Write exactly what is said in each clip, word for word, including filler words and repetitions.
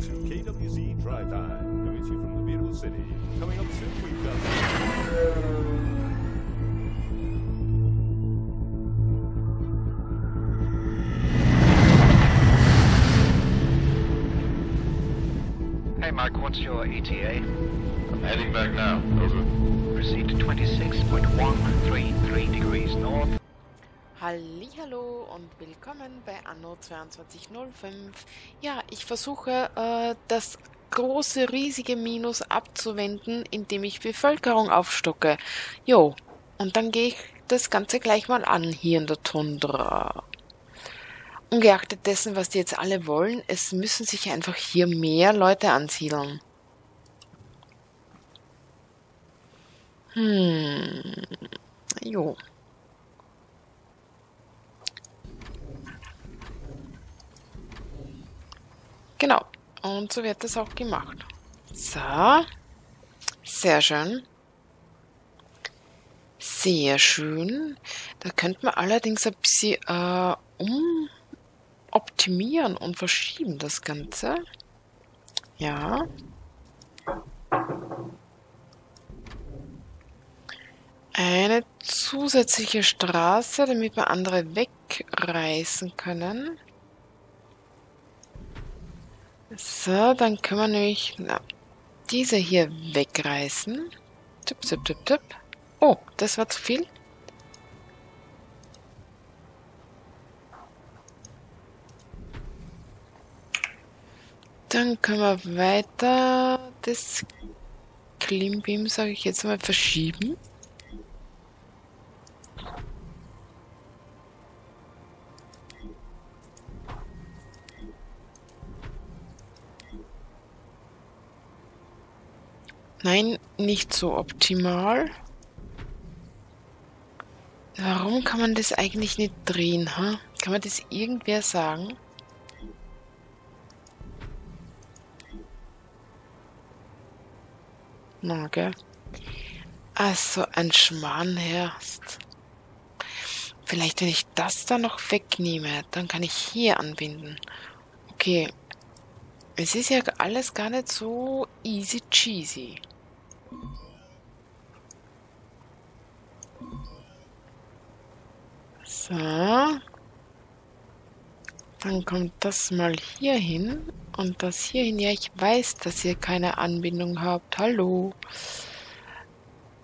two K W Z Drive-Eye, coming to you from the beautiful city. Coming up soon, we've got... Hey Mike, what's your E T A? I'm heading back now, over. Proceed to twenty-six point one three three degrees north. Hallihallo und willkommen bei Anno zweiundzwanzig null fünf. Ja, ich versuche äh, das große, riesige Minus abzuwenden, indem ich Bevölkerung aufstocke. Jo, und dann gehe ich das Ganze gleich mal an hier in der Tundra. Ungeachtet dessen, was die jetzt alle wollen, es müssen sich einfach hier mehr Leute ansiedeln. Hm. Jo. Genau. Und so wird das auch gemacht. So. Sehr schön. Sehr schön. Da könnte man allerdings ein bisschen äh, um... optimieren und verschieben das Ganze. Ja. Eine zusätzliche Straße, damit wir andere wegreißen können. So, dann können wir nämlich na, diese hier wegreißen. Tipp, tipp, tipp, tipp. Oh, das war zu viel. Dann können wir weiter das Klimbeam, sage ich jetzt mal, verschieben. Nein, nicht so optimal. Warum kann man das eigentlich nicht drehen? Huh? Kann man das irgendwer sagen? Na, gell? Ach so, ein Schmarrnherst. Vielleicht, wenn ich das da noch wegnehme, dann kann ich hier anbinden. Okay. Es ist ja alles gar nicht so easy cheesy. So. Dann kommt das mal hier hin. Und das hierhin, ja, ich weiß, dass ihr keine Anbindung habt. Hallo.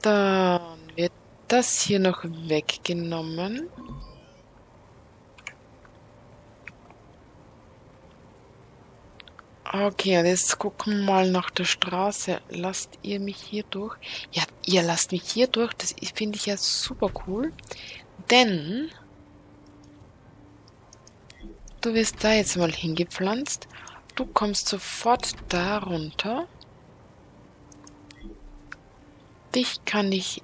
Dann wird das hier noch weggenommen. Okay, und jetzt gucken wir mal nach der Straße. Lasst ihr mich hier durch? Ja, ihr lasst mich hier durch. Das finde ich ja super cool. Denn du wirst da jetzt mal hingepflanzt. Du kommst sofort da runter. Dich kann ich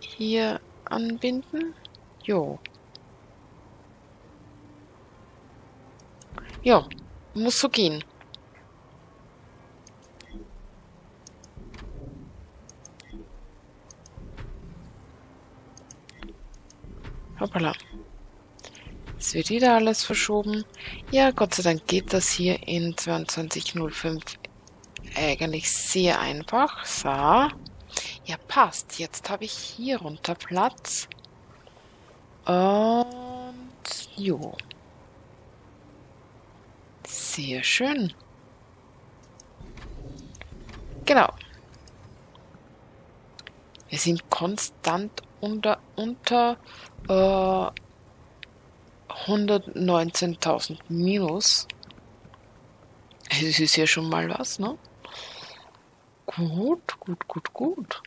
hier anbinden. Jo. Jo, muss so gehen. Hoppala. Jetzt wird wieder alles verschoben. Ja, Gott sei Dank geht das hier in zweiundzwanzig null fünf eigentlich sehr einfach. So. Ja, passt. Jetzt habe ich hier runter Platz. Und jo. Sehr schön. Genau. Wir sind konstant unter... unter äh, hundertneunzehntausend minus. Es ist ja schon mal was, ne? Gut, gut, gut, gut.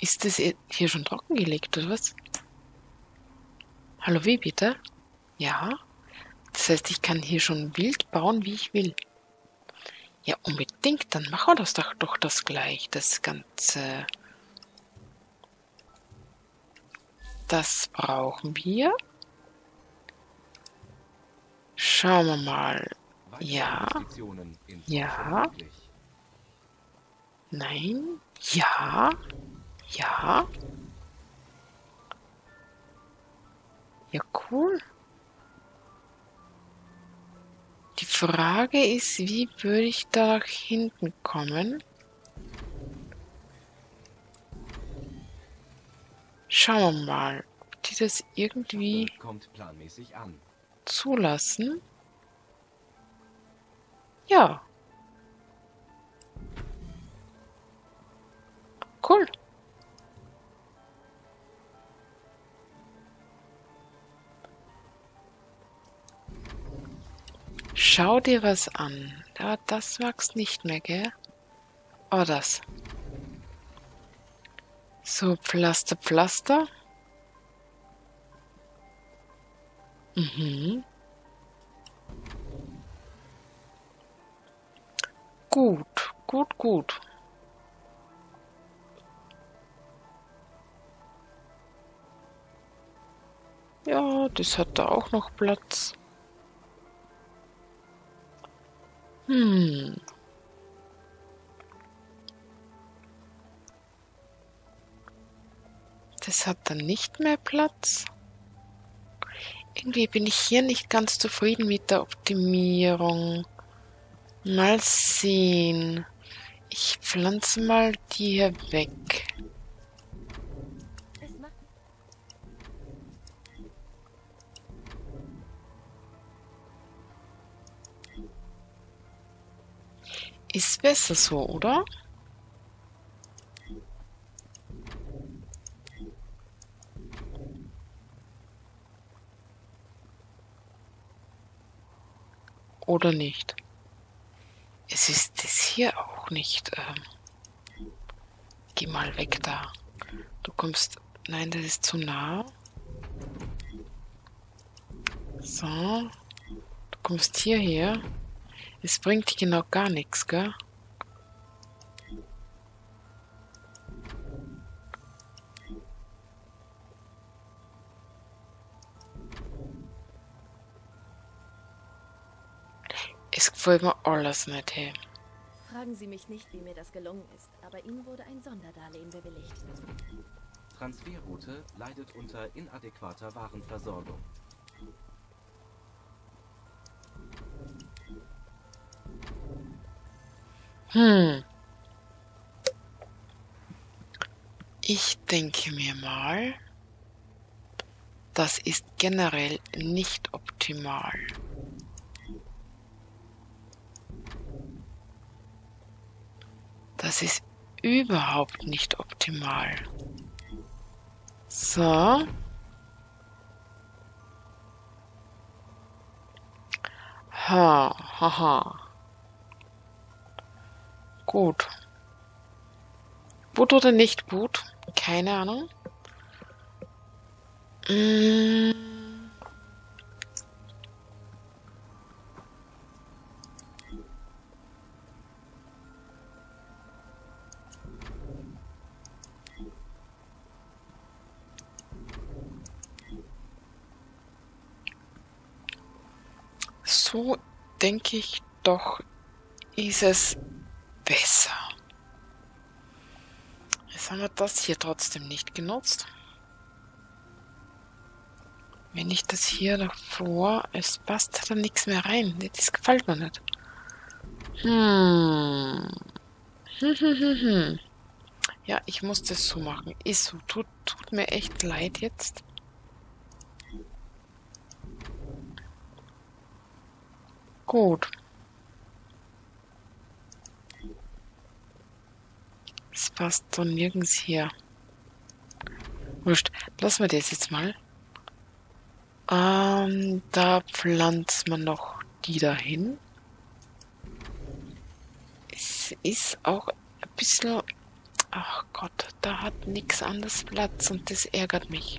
Ist das hier schon trockengelegt, oder was? Hallo, wie bitte? Ja. Das heißt, ich kann hier schon wild bauen, wie ich will. Ja, unbedingt. Dann machen wir das doch, doch das gleich. Das Ganze... Das brauchen wir. Schauen wir mal. Ja. Ja. Nein. Ja. Ja. Ja, cool. Die Frage ist, wie würde ich da nach hinten kommen? Schauen wir mal, ob die das irgendwie kommt planmäßig an. Zulassen. Ja. Cool. Schau dir was an. Ja, das magst nicht mehr, gell? Oh, das. So, Pflaster, Pflaster. Mhm. Gut, gut, gut. Ja, das hat da auch noch Platz. Hm. Das hat dann nicht mehr Platz. Irgendwie bin ich hier nicht ganz zufrieden mit der Optimierung. Mal sehen. Ich pflanze mal die hier weg. Ist besser so, oder? Oder nicht? Es ist das hier auch nicht. Ähm, geh mal weg da. Du kommst... Nein, das ist zu nah. So. Du kommst hierher. Es bringt genau gar nichts, gell? Es gefällt mir alles nicht, hey. Fragen Sie mich nicht, wie mir das gelungen ist, aber Ihnen wurde ein Sonderdarlehen bewilligt. Transferroute leidet unter inadäquater Warenversorgung. Hm. Ich denke mir mal, das ist generell nicht optimal. Das ist überhaupt nicht optimal. So. Ha, haha. Gut. Gut oder nicht gut? Keine Ahnung. Mm. So denke ich doch, ist es besser. Jetzt haben wir das hier trotzdem nicht genutzt. Wenn ich das hier davor... Es passt da nichts mehr rein. Das gefällt mir nicht. Hm. Hm, hm, hm, hm. Ja, ich muss das so machen. Ist so. Tut, tut mir echt leid jetzt. Gut. Das passt doch nirgends hier. Wurscht. Lassen wir das jetzt mal. Ähm, da pflanzt man noch die dahin. Es ist auch ein bisschen... Ach Gott, da hat nichts anderes Platz und das ärgert mich.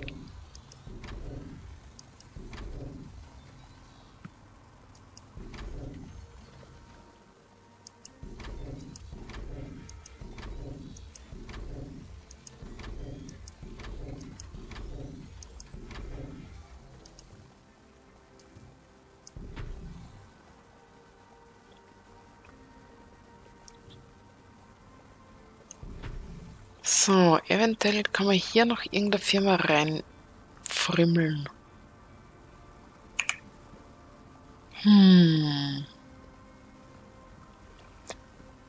So, eventuell kann man hier noch irgendeine Firma reinfrimmeln. Hm.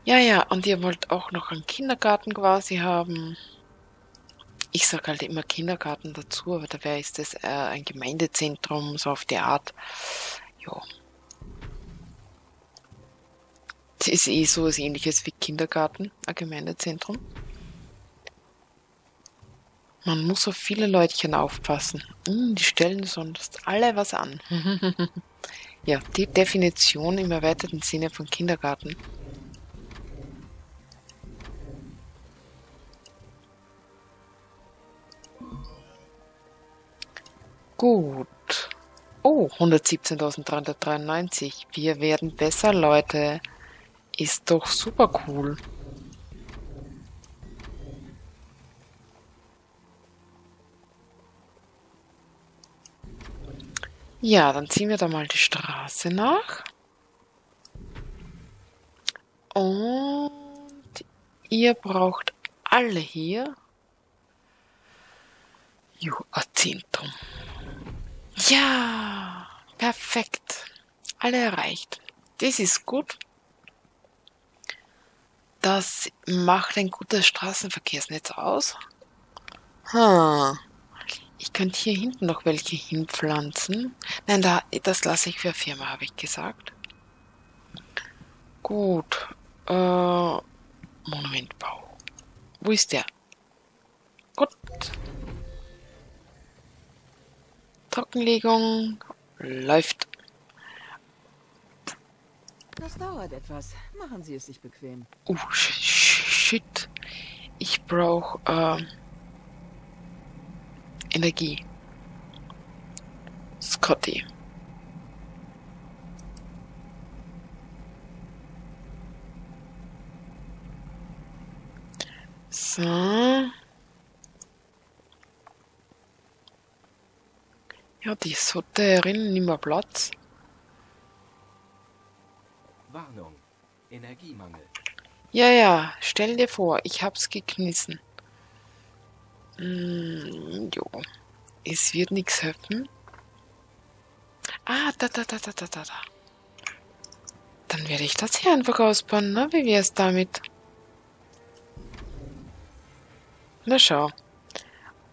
Ja, ja, und ihr wollt auch noch einen Kindergarten quasi haben. Ich sage halt immer Kindergarten dazu, aber dabei ist das äh, ein Gemeindezentrum, so auf die Art. Ja. Das ist eh so was Ähnliches wie Kindergarten, ein Gemeindezentrum. Man muss auf viele Leutchen aufpassen. Hm, die stellen sonst alle was an. Ja, die Definition im erweiterten Sinne von Kindergarten. Gut. Oh, hundertsiebzehntausenddreihundertdreiundneunzig. Wir werden besser, Leute. Ist doch super cool. Ja, dann ziehen wir da mal die Straße nach. Und ihr braucht alle hier. Jo, ein Zentrum. Ja, perfekt. Alle erreicht. Das ist gut. Das macht ein gutes Straßenverkehrsnetz aus. Hm. Ich könnte hier hinten noch welche hinpflanzen. Nein, da, das lasse ich für Firma, habe ich gesagt. Gut. Äh, Monumentbau. Wo ist der? Gut. Trockenlegung läuft. Das dauert etwas. Machen Sie es sich bequem. Oh, sh shit. Ich brauche äh, Energie. Scotty. So. Ja, die Sotterin nimmt mehr Platz. Warnung, Energiemangel. Ja, ja, stell dir vor, ich hab's geknissen. Hm, jo. Es wird nichts helfen. Ah, da, da, da, da, da, da, da. Dann werde ich das hier einfach ausbauen, ne? Wie wär's damit? Na schau.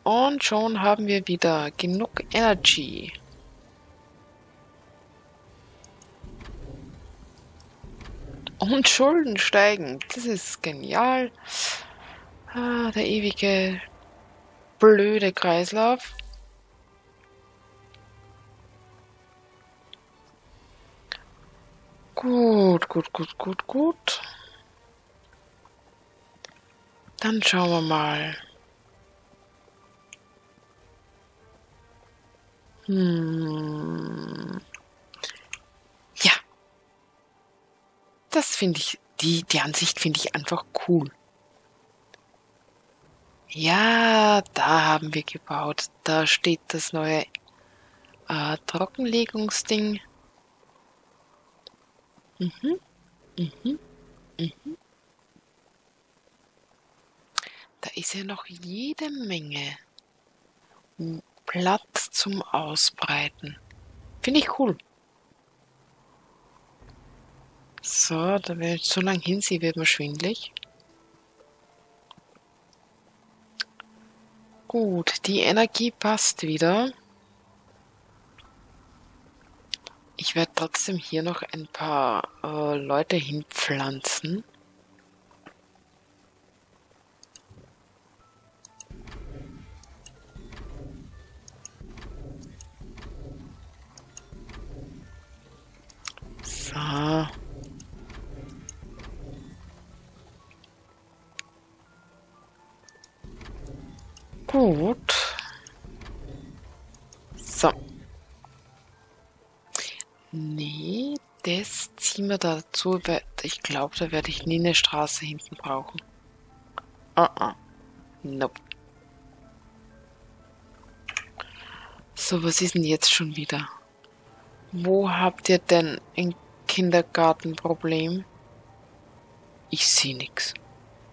Und schon haben wir wieder genug Energy. Und Schulden steigen. Das ist genial. Ah, der ewige blöde Kreislauf. Gut, gut, gut, gut, gut. Dann schauen wir mal. Hm. Ja. Das finde ich, die, die Ansicht finde ich einfach cool. Ja, da haben wir gebaut. Da steht das neue äh, Trockenlegungsding. Mhm. Mhm. Mhm. Da ist ja noch jede Menge Platz zum Ausbreiten. Finde ich cool. So, da will ich so lange hinziehen, wird mir schwindelig. Gut, die Energie passt wieder. Ich werde trotzdem hier noch ein paar äh, Leute hinpflanzen. Ah. Gut. So. Nee, das ziehen wir dazu. Ich glaube, da werde ich nie eine Straße hinten brauchen. Ah, ah. Nope. So, was ist denn jetzt schon wieder? Wo habt ihr denn ein Kindergartenproblem? Ich sehe nichts.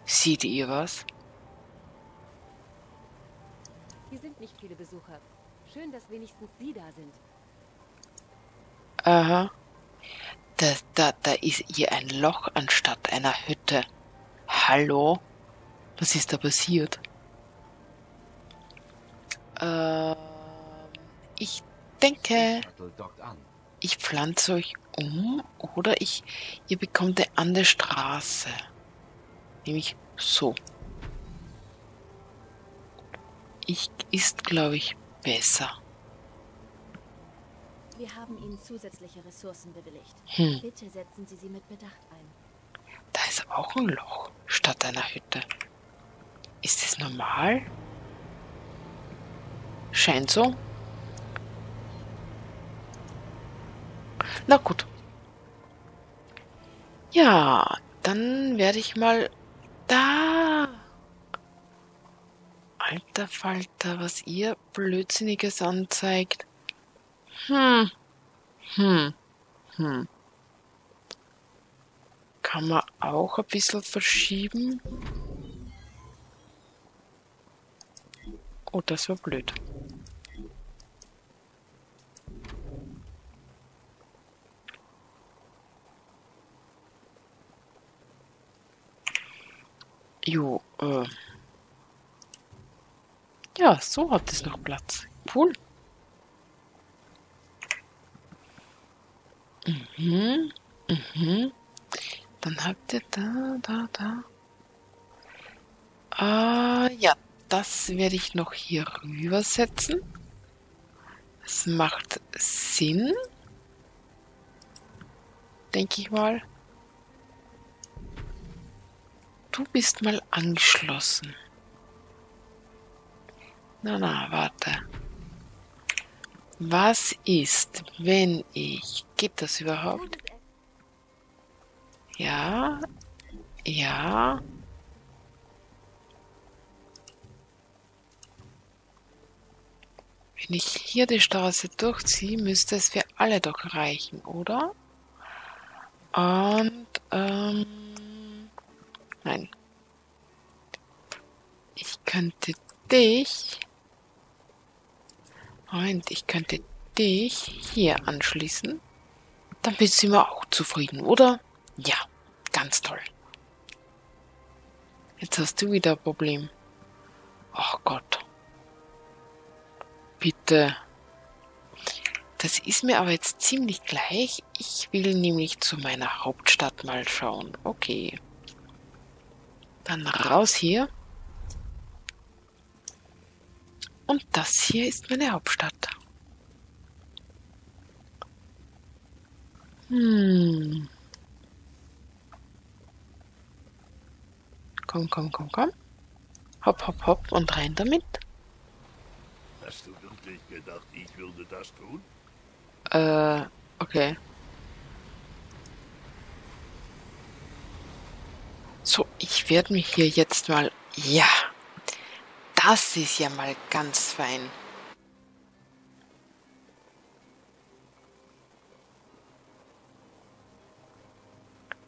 Seht ihr was? Hier sind nicht viele Besucher. Schön, dass wenigstens Sie da sind. Aha. Da, da, da ist hier ein Loch anstatt einer Hütte. Hallo? Was ist da passiert? Ähm, ich denke, ich pflanze euch um oder ich, ihr bekommt eine andere Straße. Nämlich so. Ich ist, glaube ich, besser. Wir haben Ihnen zusätzliche Ressourcen bewilligt. Hm. Bitte setzen Sie sie mit Bedacht ein. Da ist aber auch ein Loch statt einer Hütte. Ist das normal? Scheint so. Na gut. Ja, dann werde ich mal... Da! Alter Falter, was ihr Blödsinniges anzeigt. Hm. Hm. Hm. Kann man auch ein bisschen verschieben? Oh, das war blöd. Jo, äh. Ja, so hat es noch Platz. Cool. Mhm, mhm. Dann habt ihr da, da, da. Ah, ja, das werde ich noch hier rübersetzen. Das macht Sinn. Denke ich mal. Du bist mal angeschlossen. Na, na, warte. Was ist, wenn ich... Geht das überhaupt? Ja. Ja. Wenn ich hier die Straße durchziehe, müsste es für alle doch reichen, oder? Und, ähm... Nein. Ich könnte dich... Moment, ich könnte dich hier anschließen. Dann bist du immer auch zufrieden, oder? Ja, ganz toll. Jetzt hast du wieder ein Problem. Ach Gott. Bitte. Das ist mir aber jetzt ziemlich gleich. Ich will nämlich zu meiner Hauptstadt mal schauen. Okay. Dann raus hier. Und das hier ist meine Hauptstadt. Hm. Komm, komm, komm, komm. Hopp, hopp, hopp und rein damit. Hast du wirklich gedacht, ich würde das tun? Äh, okay. So, ich werde mich hier jetzt mal... Ja, das ist ja mal ganz fein.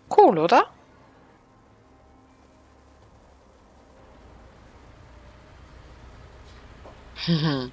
Cool, oder? Mhm.